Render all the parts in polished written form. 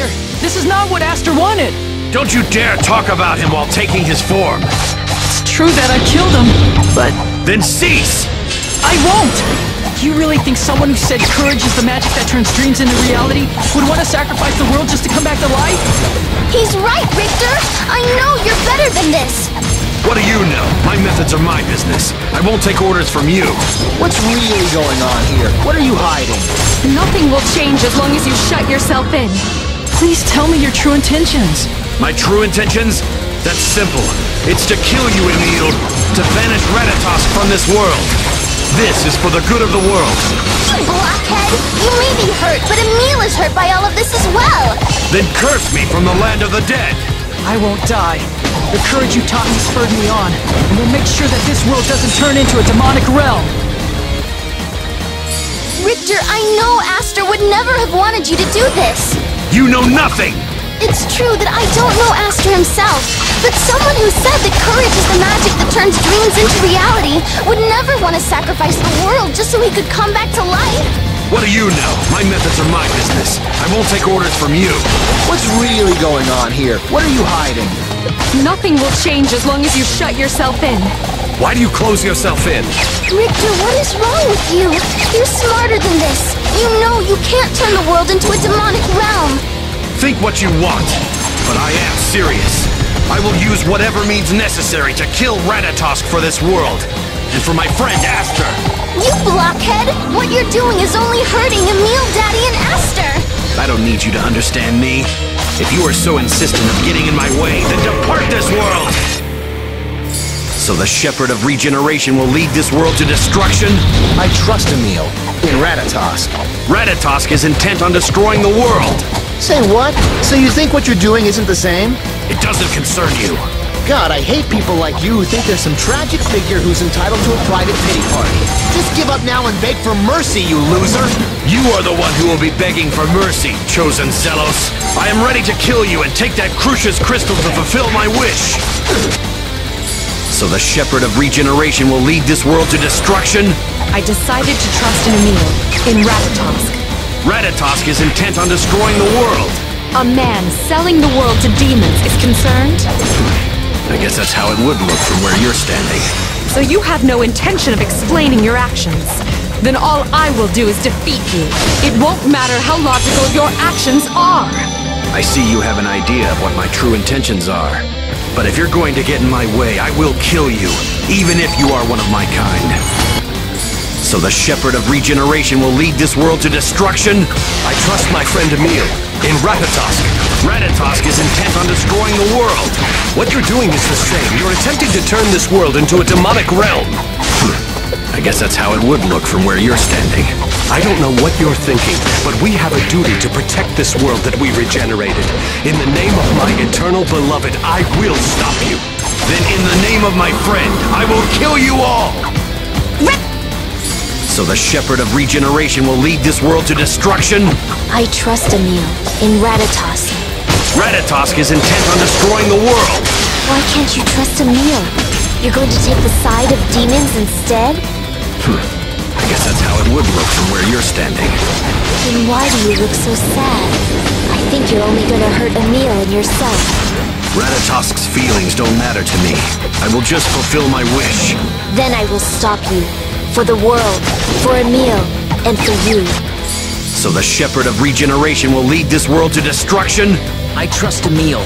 Richter! This is not what Aster wanted! Don't you dare talk about him while taking his form! It's true that I killed him, but... Then cease! I won't! You really think someone who said courage is the magic that turns dreams into reality would want to sacrifice the world just to come back to life? He's right, Richter! I know you're better than this! What do you know? My methods are my business. I won't take orders from you. What's really going on here? What are you hiding? Nothing will change as long as you shut yourself in. Please tell me your true intentions. My true intentions? That's simple. It's to kill you, Emil. To banish Ratatosk from this world. This is for the good of the world. You blockhead! You may be hurt, but Emil is hurt by all of this as well. Then curse me from the land of the dead. I won't die. The courage you taught me spurred me on, and we'll make sure that this world doesn't turn into a demonic realm! Richter, I know Aster would never have wanted you to do this! You know nothing! It's true that I don't know Aster himself, but someone who said that courage is the magic that turns dreams into reality would never want to sacrifice the world just so he could come back to life! What do you know? My methods are my business. I won't take orders from you. What's really going on here? What are you hiding? Nothing will change as long as you shut yourself in. Why do you close yourself in? Richter, what is wrong with you? You're smarter than this. You know you can't turn the world into a demonic realm. Think what you want, but I am serious. I will use whatever means necessary to kill Ratatosk for this world. And for my friend, Aster! You blockhead! What you're doing is only hurting Emil, Daddy, and Aster! I don't need you to understand me. If you are so insistent of getting in my way, then depart this world! So the Shepherd of Regeneration will lead this world to destruction? I trust Emil. In Ratatosk. Ratatosk is intent on destroying the world! Say what? So you think what you're doing isn't the same? It doesn't concern you. God, I hate people like you who think there's some tragic figure who's entitled to a private pity party. Just give up now and beg for mercy, you loser! You are the one who will be begging for mercy, Chosen Zelos. I am ready to kill you and take that Crucius Crystal to fulfill my wish! So the Shepherd of Regeneration will lead this world to destruction? I decided to trust in Emil, in Ratatosk. Ratatosk is intent on destroying the world! A man selling the world to demons is concerned? I guess that's how it would look from where you're standing. So you have no intention of explaining your actions. Then all I will do is defeat you. It won't matter how logical your actions are. I see you have an idea of what my true intentions are. But if you're going to get in my way, I will kill you, even if you are one of my kind. So the Shepherd of Regeneration will lead this world to destruction? I trust my friend Emil, in Ratatosk. Ratatosk is intent on destroying the world. What you're doing is the same. You're attempting to turn this world into a demonic realm. I guess that's how it would look from where you're standing. I don't know what you're thinking, but we have a duty to protect this world that we regenerated. In the name of my eternal beloved, I will stop you. Then in the name of my friend, I will kill you all! So the Shepherd of Regeneration will lead this world to destruction? I trust Emil, in Ratatosk. Ratatosk is intent on destroying the world! Why can't you trust Emil? You're going to take the side of demons instead? I guess that's how it would look from where you're standing. Then why do you look so sad? I think you're only going to hurt Emil and yourself. Ratatosk's feelings don't matter to me. I will just fulfill my wish. Then I will stop you. For the world, for Emil, and for you. So the Shepherd of Regeneration will lead this world to destruction? I trust Emil.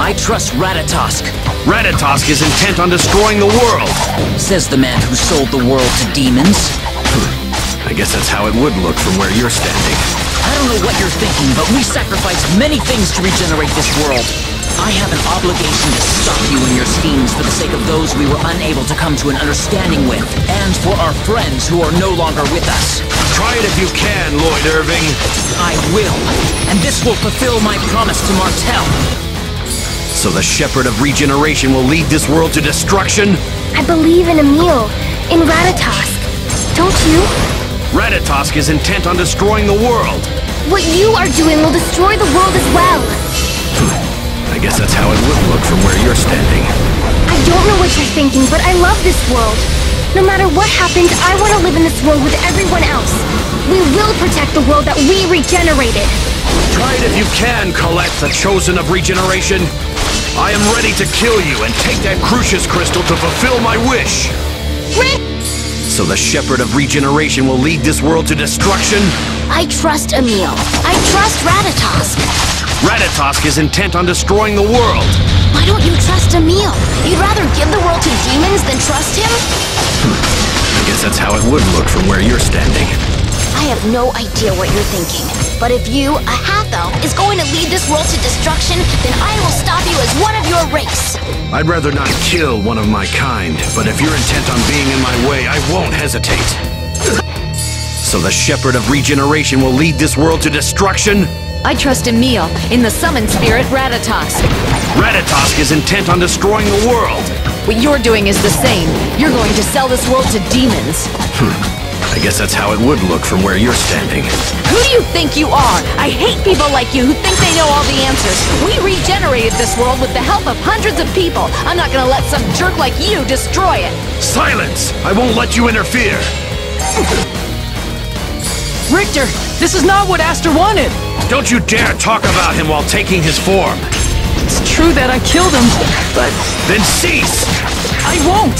I trust Ratatosk. Ratatosk is intent on destroying the world! Says the man who sold the world to demons. I guess that's how it would look from where you're standing. I don't know what you're thinking, but we sacrificed many things to regenerate this world. I have an obligation to stop you in your schemes for the sake of those we were unable to come to an understanding with, and for our friends who are no longer with us. Try it if you can, Lloyd Irving. I will, and this will fulfill my promise to Martel. So the Shepherd of Regeneration will lead this world to destruction? I believe in Emil, in Ratatosk. Don't you? Ratatosk is intent on destroying the world. What you are doing will destroy the world as well. I guess that's how it would look from where you're standing. I don't know what you're thinking, but I love this world. No matter what happens, I want to live in this world with everyone else. We will protect the world that we regenerated. Try it if you can, collect the Chosen of Regeneration. I am ready to kill you and take that Crucius Crystal to fulfill my wish. So the Shepherd of Regeneration will lead this world to destruction? I trust Emil. I trust Ratatosk. Ratatosk is intent on destroying the world. Why don't you trust Emil? You'd rather give the world to demons than trust him? I guess that's how it would look from where you're standing. I have no idea what you're thinking, but if you, a Hatho, is going to lead this world to destruction, then I will stop you as one of your race. I'd rather not kill one of my kind, but if you're intent on being in my way, I won't hesitate. So the Shepherd of Regeneration will lead this world to destruction? I trust Emil in the summon spirit Ratatosk. Ratatosk is intent on destroying the world. What you're doing is the same. You're going to sell this world to demons. I guess that's how it would look from where you're standing. Who do you think you are? I hate people like you who think they know all the answers. We regenerated this world with the help of hundreds of people. I'm not gonna let some jerk like you destroy it. Silence! I won't let you interfere. Richter, this is not what Aster wanted. Don't you dare talk about him while taking his form! It's true that I killed him, but... Then cease! I won't!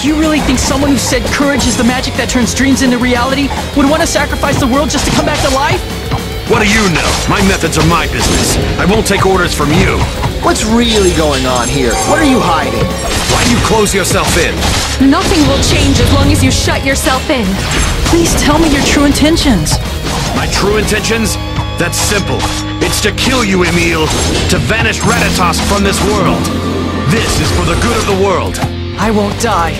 Do you really think someone who said courage is the magic that turns dreams into reality would want to sacrifice the world just to come back to life? What do you know? My methods are my business. I won't take orders from you. What's really going on here? What are you hiding? Why do you close yourself in? Nothing will change as long as you shut yourself in. Please tell me your true intentions. My true intentions? That's simple. It's to kill you, Emil. To vanish Ratatosk from this world. This is for the good of the world. I won't die.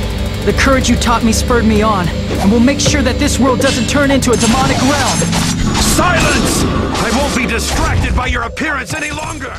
The courage you taught me spurred me on, and we'll make sure that this world doesn't turn into a demonic realm. Silence! I won't be distracted by your appearance any longer!